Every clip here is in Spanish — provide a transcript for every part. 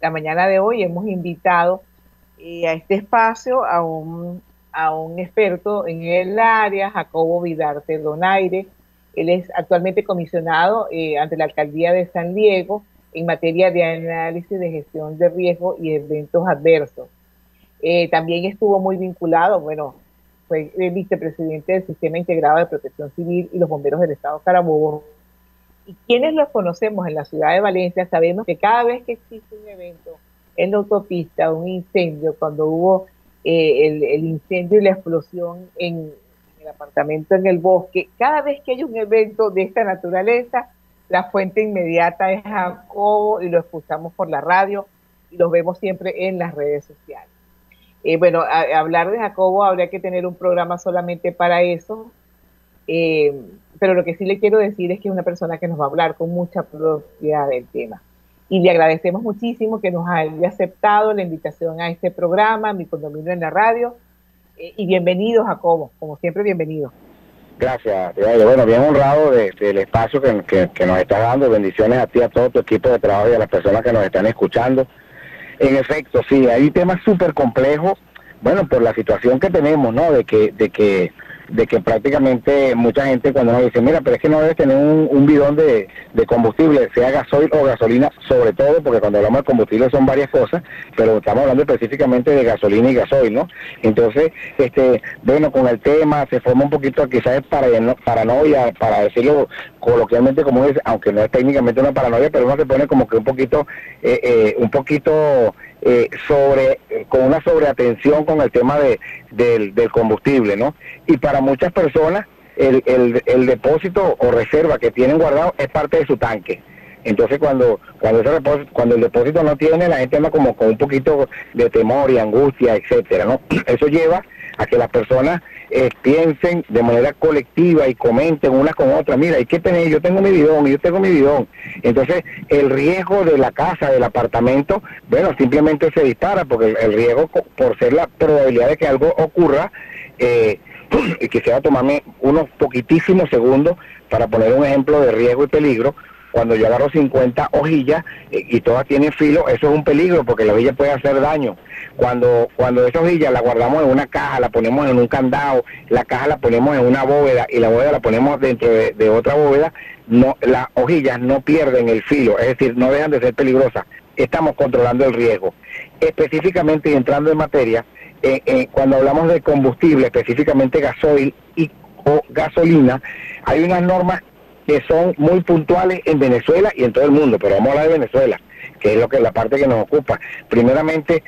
La mañana de hoy hemos invitado a este espacio a un experto en el área, Jacobo Vidarte Donaire. Él es actualmente comisionado ante la Alcaldía de San Diego en materia de análisis de gestión de riesgo y eventos adversos. También estuvo muy vinculado, bueno, fue el vicepresidente del Sistema Integrado de Protección Civil y los Bomberos del Estado Carabobo. Y quienes los conocemos en la ciudad de Valencia sabemos que cada vez que existe un evento en la autopista, un incendio, cuando hubo el incendio y la explosión en el apartamento en el bosque, cada vez que hay un evento de esta naturaleza, la fuente inmediata es Jacobo y lo escuchamos por la radio y los vemos siempre en las redes sociales. Bueno, hablar de Jacobo habría que tener un programa solamente para eso, pero lo que sí le quiero decir es que es una persona que nos va a hablar con mucha propiedad del tema. Y le agradecemos muchísimo que nos haya aceptado la invitación a este programa, Mi Condominio en la Radio. Y bienvenido, Jacobo, como siempre, bienvenido. Gracias, bueno, bien honrado del espacio que nos estás dando. Bendiciones a ti, a todo tu equipo de trabajo y a las personas que nos están escuchando. En efecto, sí, hay temas súper complejos, bueno, por la situación que tenemos, ¿no? De que prácticamente mucha gente cuando nos dice, mira, pero es que no debes tener un bidón de combustible, sea gasoil o gasolina, sobre todo, porque cuando hablamos de combustible son varias cosas, pero estamos hablando específicamente de gasolina y gasoil, ¿no? Entonces, bueno, con el tema se forma un poquito quizás paranoia, para decirlo coloquialmente como es, aunque no es técnicamente una paranoia, pero uno se pone como que con una sobreatención con el tema del combustible, ¿no? Y para muchas personas el depósito o reserva que tienen guardado es parte de su tanque. Entonces cuando el depósito no tiene, la gente anda como con un poquito de temor y angustia, etcétera, ¿no? Eso lleva a que las personas piensen de manera colectiva y comenten unas con otras, mira, hay que tener, yo tengo mi bidón, yo tengo mi bidón. Entonces el riesgo de la casa, del apartamento, bueno, simplemente se dispara, porque el riesgo, por ser la probabilidad de que algo ocurra, y que se va a tomarme unos poquitísimos segundos, para poner un ejemplo de riesgo y peligro, cuando yo agarro 50 hojillas y todas tienen filo, eso es un peligro porque la hojilla puede hacer daño. Cuando esa hojilla la guardamos en una caja, la ponemos en un candado, la caja la ponemos en una bóveda y la bóveda la ponemos dentro de otra bóveda, no, las hojillas no pierden el filo, es decir, no dejan de ser peligrosas. Estamos controlando el riesgo. Específicamente, entrando en materia, cuando hablamos de combustible, específicamente gasoil o gasolina, hay unas normas que son muy puntuales en Venezuela y en todo el mundo, pero vamos a hablar de Venezuela, que es la parte que nos ocupa. Primeramente,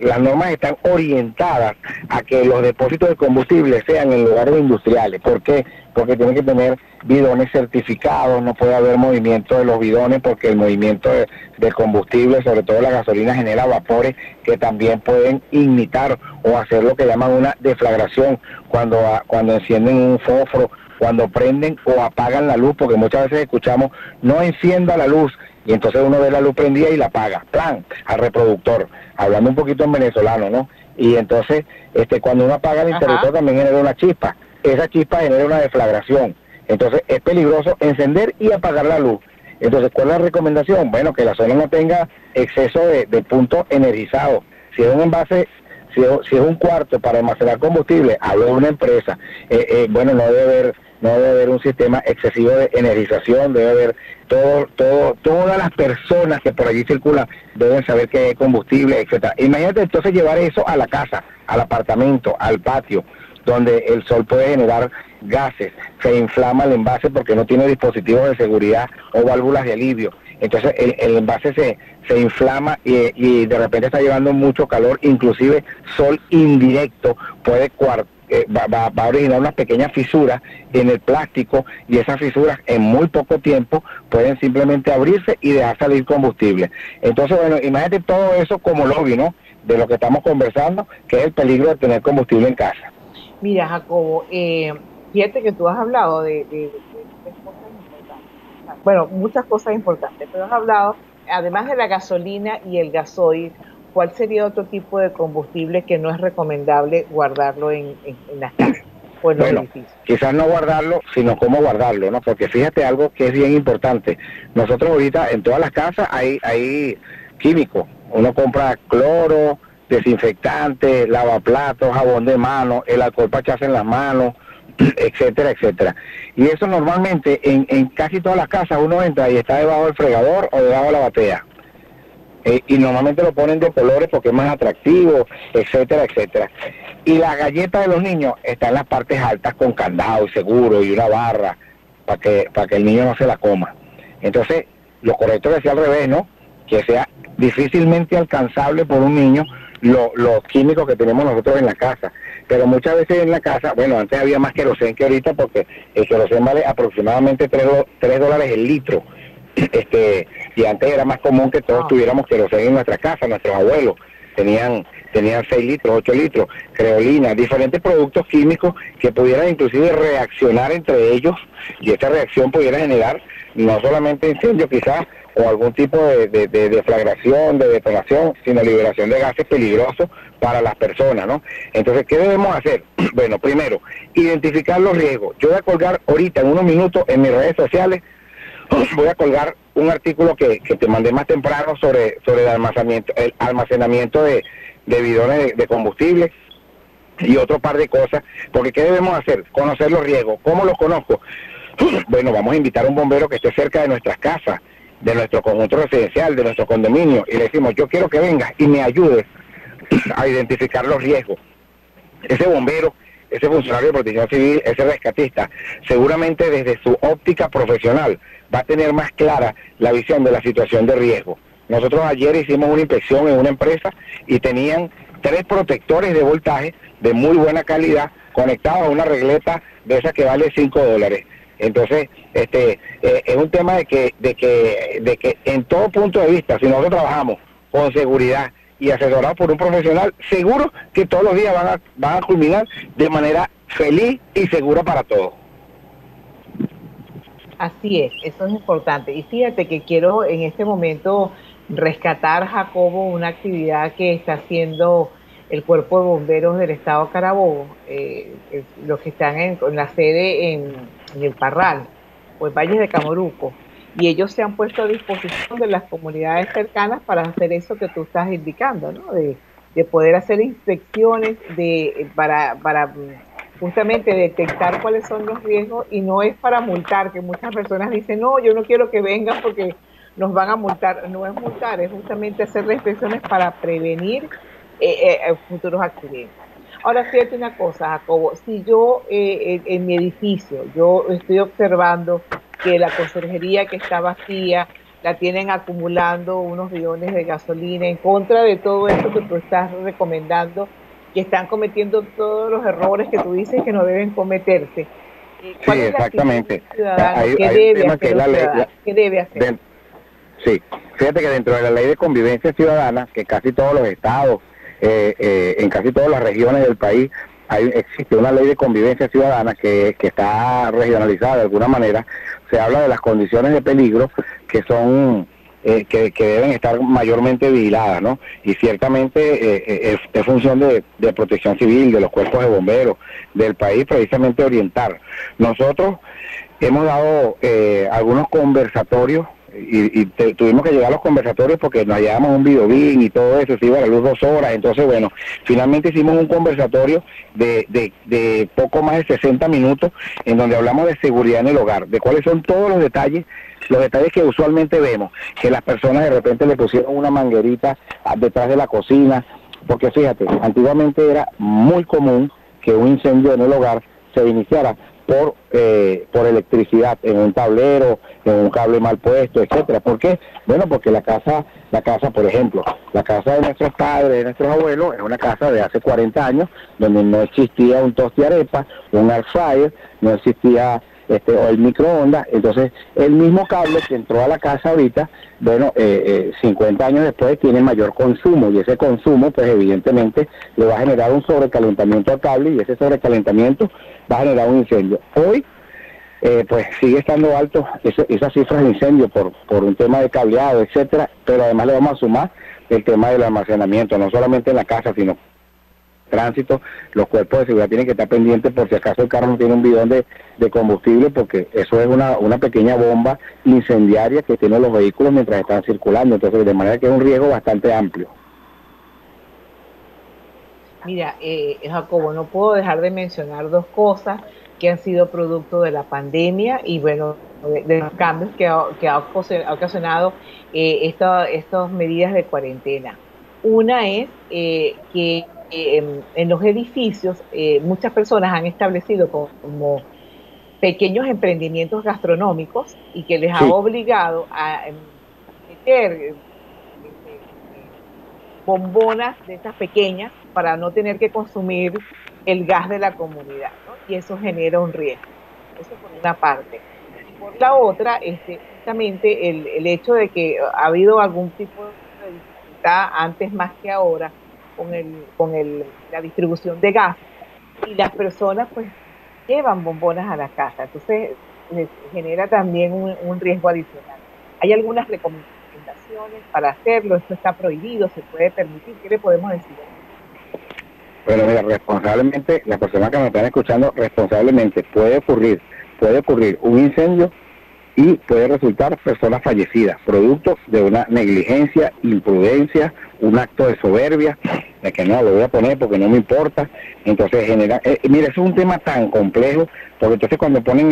las normas están orientadas a que los depósitos de combustible sean en lugares industriales. ¿Por qué? Porque tienen que tener bidones certificados, no puede haber movimiento de los bidones, porque el movimiento de combustible, sobre todo la gasolina, genera vapores que también pueden ignitar o hacer lo que llaman una deflagración cuando encienden un fósforo, cuando prenden o apagan la luz, porque muchas veces escuchamos, no encienda la luz, y entonces uno ve la luz prendida y la apaga, ¡plan!, al reproductor, hablando un poquito en venezolano, ¿no? Y entonces, cuando uno apaga el interruptor también genera una chispa, esa chispa genera una deflagración, entonces es peligroso encender y apagar la luz. Entonces, ¿cuál es la recomendación? Bueno, que la zona no tenga exceso de puntos energizados. Si es un envase, si es un cuarto para almacenar combustible, hablo de una empresa, bueno, no debe haber un sistema excesivo de energización, debe haber todas las personas que por allí circulan deben saber que hay combustible, etcétera. Imagínate entonces llevar eso a la casa, al apartamento, al patio, donde el sol puede generar gases, se inflama el envase porque no tiene dispositivos de seguridad o válvulas de alivio. Entonces el envase se inflama y de repente está llevando mucho calor, inclusive sol indirecto puede va a originar unas pequeñas fisuras en el plástico, y esas fisuras en muy poco tiempo pueden simplemente abrirse y dejar salir combustible. Entonces, bueno, imagínate todo eso como lobby, ¿no?, de lo que estamos conversando, que es el peligro de tener combustible en casa. Mira, Jacobo, fíjate que tú has hablado de cosas importantes, bueno, muchas cosas importantes, pero has hablado, además de la gasolina y el gasoil, ¿cuál sería otro tipo de combustible que no es recomendable guardarlo en las casas? Bueno, quizás no guardarlo, sino cómo guardarlo, ¿no? Porque fíjate algo que es bien importante. Nosotros ahorita en todas las casas hay químicos. Uno compra cloro, desinfectante, lavaplatos, jabón de mano, el alcohol para echarse en las manos, etcétera, etcétera. Y eso normalmente en casi todas las casas uno entra y está debajo del fregador o debajo de la batea. Y normalmente lo ponen de colores porque es más atractivo, etcétera, etcétera. Y la galleta de los niños está en las partes altas con candado y seguro y una barra para que el niño no se la coma. Entonces, lo correcto es que sea al revés, ¿no? Que sea difícilmente alcanzable por un niño los químicos que tenemos nosotros en la casa. Pero muchas veces en la casa, bueno, antes había más querosén que ahorita porque el querosén vale aproximadamente $3 el litro. Y antes era más común que todos tuviéramos querosén en nuestra casa. Nuestros abuelos tenían 6 litros, 8 litros, creolina, diferentes productos químicos que pudieran inclusive reaccionar entre ellos, y esta reacción pudiera generar no solamente incendio quizás, o algún tipo de deflagración, de detonación, sino liberación de gases peligrosos para las personas, ¿no? Entonces, ¿qué debemos hacer? Bueno, primero, identificar los riesgos. Yo voy a colgar ahorita, en unos minutos, en mis redes sociales, voy a colgar un artículo que te mandé más temprano sobre el almacenamiento de bidones de combustible y otro par de cosas, porque ¿qué debemos hacer? Conocer los riesgos. ¿Cómo los conozco? Bueno, vamos a invitar a un bombero que esté cerca de nuestras casas, de nuestro conjunto residencial, de nuestro condominio, y le decimos, yo quiero que vengas y me ayudes a identificar los riesgos. Ese bombero, ese funcionario de protección civil, ese rescatista, seguramente desde su óptica profesional va a tener más clara la visión de la situación de riesgo. Nosotros ayer hicimos una inspección en una empresa y tenían 3 protectores de voltaje de muy buena calidad conectados a una regleta de esas que vale $5. Entonces, es un tema de que en todo punto de vista, si nosotros trabajamos con seguridad y asesorados por un profesional, seguro que todos los días van a culminar de manera feliz y segura para todos. Así es, eso es importante. Y fíjate que quiero en este momento rescatar, Jacobo, una actividad que está haciendo el Cuerpo de Bomberos del Estado Carabobo, los que están en la sede en El Parral o en Valle de Camoruco, y ellos se han puesto a disposición de las comunidades cercanas para hacer eso que tú estás indicando, ¿no? De poder hacer inspecciones para justamente detectar cuáles son los riesgos, y no es para multar, que muchas personas dicen, no, yo no quiero que vengan porque nos van a multar. No es multar, es justamente hacer inspecciones para prevenir futuros accidentes. Ahora, fíjate una cosa, Jacobo, si yo en mi edificio, yo estoy observando que la conserjería que está vacía, la tienen acumulando unos bidones de gasolina, en contra de todo esto que tú estás recomendando, que están cometiendo todos los errores que tú dices que no deben cometerse. Sí, exactamente. ¿Qué debe hacer? Sí, fíjate que dentro de la ley de convivencia ciudadana, que casi todos los estados, en casi todas las regiones del país, existe una ley de convivencia ciudadana que está regionalizada de alguna manera. Se habla de las condiciones de peligro que son que deben estar mayormente vigiladas, ¿no? Y ciertamente es función de protección civil, de los cuerpos de bomberos del país, precisamente orientar. Nosotros hemos dado algunos conversatorios, y tuvimos que llegar a los conversatorios porque nos hallábamos un videobin y todo eso, se iba a la luz 2 horas, entonces bueno, finalmente hicimos un conversatorio de poco más de 60 minutos en donde hablamos de seguridad en el hogar, de cuáles son todos los detalles que usualmente vemos, que las personas de repente le pusieron una manguerita detrás de la cocina, porque fíjate, antiguamente era muy común que un incendio en el hogar se iniciara por electricidad, en un tablero, en un cable mal puesto, etcétera. ¿Por qué? Bueno, porque la casa, por ejemplo, la casa de nuestros padres, de nuestros abuelos, es una casa de hace 40 años, donde no existía un tostiarepa, un air fryer, no existía o el microondas. Entonces, el mismo cable que entró a la casa ahorita, bueno, 50 años después tiene mayor consumo, y ese consumo, pues evidentemente, le va a generar un sobrecalentamiento al cable, y ese sobrecalentamiento va a generar un incendio. Hoy, pues sigue estando alto esas cifras de incendio por un tema de cableado, etcétera, pero además le vamos a sumar el tema del almacenamiento, no solamente en la casa, sino tránsito. Los cuerpos de seguridad tienen que estar pendientes por si acaso el carro no tiene un bidón de combustible, porque eso es una pequeña bomba incendiaria que tienen los vehículos mientras están circulando. Entonces, de manera que es un riesgo bastante amplio. Mira, Jacobo, no puedo dejar de mencionar dos cosas que han sido producto de la pandemia y, bueno, de los cambios que ha ocasionado estas medidas de cuarentena. Una es que en los edificios muchas personas han establecido como pequeños emprendimientos gastronómicos y que les ha obligado a meter bombonas de estas pequeñas para no tener que consumir el gas de la comunidad, ¿no? Y eso genera un riesgo. Eso por una parte. Y por la otra, justamente el hecho de que ha habido algún tipo de dificultad antes más que ahora con la distribución de gas, y las personas pues llevan bombonas a la casa, entonces les genera también un riesgo adicional. Hay algunas recomendaciones para hacerlo, esto está prohibido, se puede permitir, ¿qué le podemos decir? Bueno, mira, responsablemente, las personas que me están escuchando, responsablemente, puede ocurrir un incendio y puede resultar personas fallecidas, producto de una negligencia, imprudencia, un acto de soberbia, de que no, lo voy a poner porque no me importa. Entonces genera, mira, eso es un tema tan complejo, porque entonces cuando ponen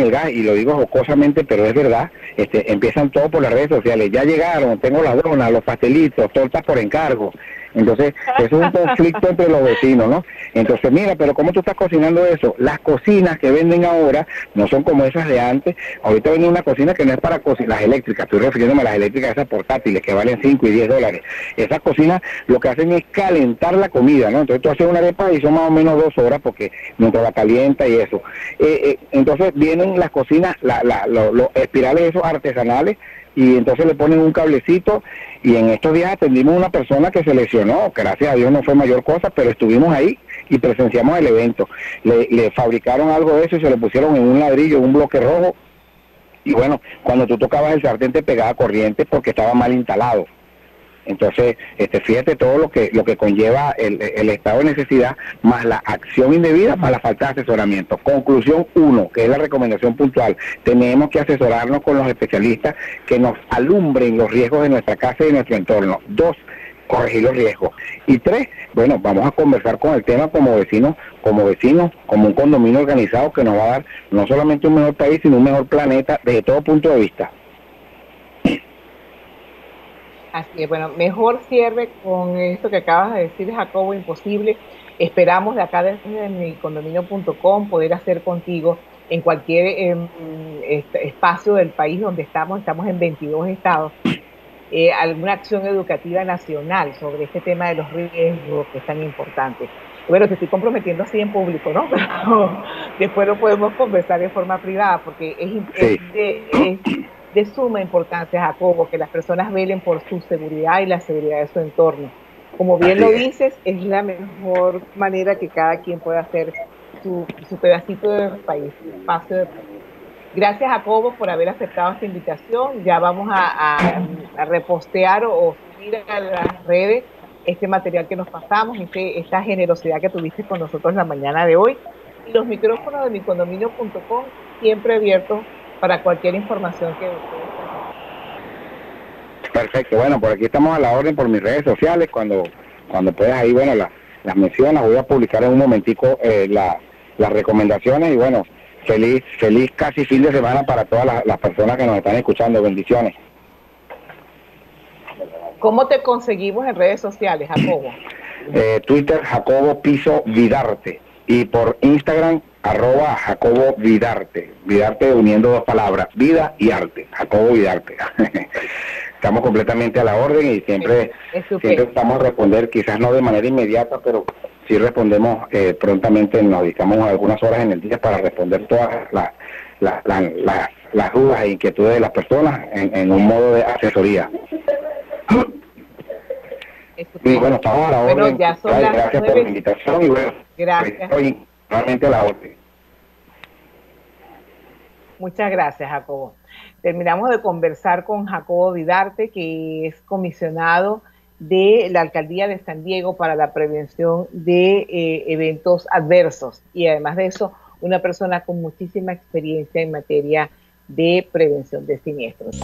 el gas, y lo digo jocosamente, pero es verdad, empiezan todo por las redes sociales, ya llegaron, tengo las donas, los pastelitos, tortas por encargo. Entonces, eso es un conflicto entre los vecinos, ¿no? Entonces, mira, pero ¿cómo tú estás cocinando eso? Las cocinas que venden ahora no son como esas de antes. Ahorita venden una cocina que no es para cocinar, las eléctricas, estoy refiriéndome a las eléctricas, esas portátiles que valen $5 y $10. Esas cocinas lo que hacen es calentar la comida, ¿no? Entonces, tú haces una arepa y son más o menos 2 horas porque mientras la calienta y eso. Entonces, vienen las cocinas, los espirales esos artesanales, y entonces le ponen un cablecito, y en estos días atendimos a una persona que se lesionó, gracias a Dios no fue mayor cosa, pero estuvimos ahí y presenciamos el evento. Le fabricaron algo de eso y se lo pusieron en un ladrillo, un bloque rojo, y bueno, cuando tú tocabas el sartén te pegaba corriente porque estaba mal instalado. Entonces, fíjate todo lo que conlleva el estado de necesidad, más la acción indebida, más la falta de asesoramiento. Conclusión 1, que es la recomendación puntual, tenemos que asesorarnos con los especialistas que nos alumbren los riesgos de nuestra casa y de nuestro entorno. 2, corregir los riesgos. Y 3, bueno, vamos a conversar con el tema como vecinos, como un condominio organizado que nos va a dar no solamente un mejor país, sino un mejor planeta desde todo punto de vista. Así es, bueno, mejor cierre con esto que acabas de decir, Jacobo, imposible. Esperamos de acá desde Mi Condominio.com poder hacer contigo en cualquier espacio del país donde estamos en 22 estados, alguna acción educativa nacional sobre este tema de los riesgos que es tan importante. Bueno, te estoy comprometiendo así en público, ¿no? Pero después lo podemos conversar de forma privada, porque es de suma importancia, Jacobo, que las personas velen por su seguridad y la seguridad de su entorno. Como bien lo dices, es la mejor manera que cada quien pueda hacer su pedacito del país, su espacio del país. Gracias, Jacobo, por haber aceptado esta invitación. Ya vamos a repostear o subir a las redes este material que nos pasamos, esta generosidad que tuviste con nosotros la mañana de hoy. Y los micrófonos de micondominio.com siempre abiertos para cualquier información que ustedes tengan. Perfecto, bueno, por aquí estamos a la orden por mis redes sociales, cuando puedas ahí, bueno, las mencionas, voy a publicar en un momentico las recomendaciones, y bueno, feliz casi fin de semana para todas las personas que nos están escuchando, bendiciones. ¿Cómo te conseguimos en redes sociales, Jacobo? Twitter, Jacobo Piso Vidarte, y por Instagram, @Jacobo Vidarte, Vidarte uniendo 2 palabras, vida y arte, Jacobo Vidarte. Estamos completamente a la orden y siempre estamos a responder, quizás no de manera inmediata, pero sí respondemos prontamente, nos dedicamos algunas horas en el día para responder todas las dudas e inquietudes de las personas en un modo de asesoría. Y bueno, estamos a la orden, gracias por la invitación y bueno, gracias. Realmente la orden. Muchas gracias, Jacobo. Terminamos de conversar con Jacobo Vidarte, que es comisionado de la Alcaldía de San Diego para la prevención de eventos adversos, y además de eso, una persona con muchísima experiencia en materia de prevención de siniestros.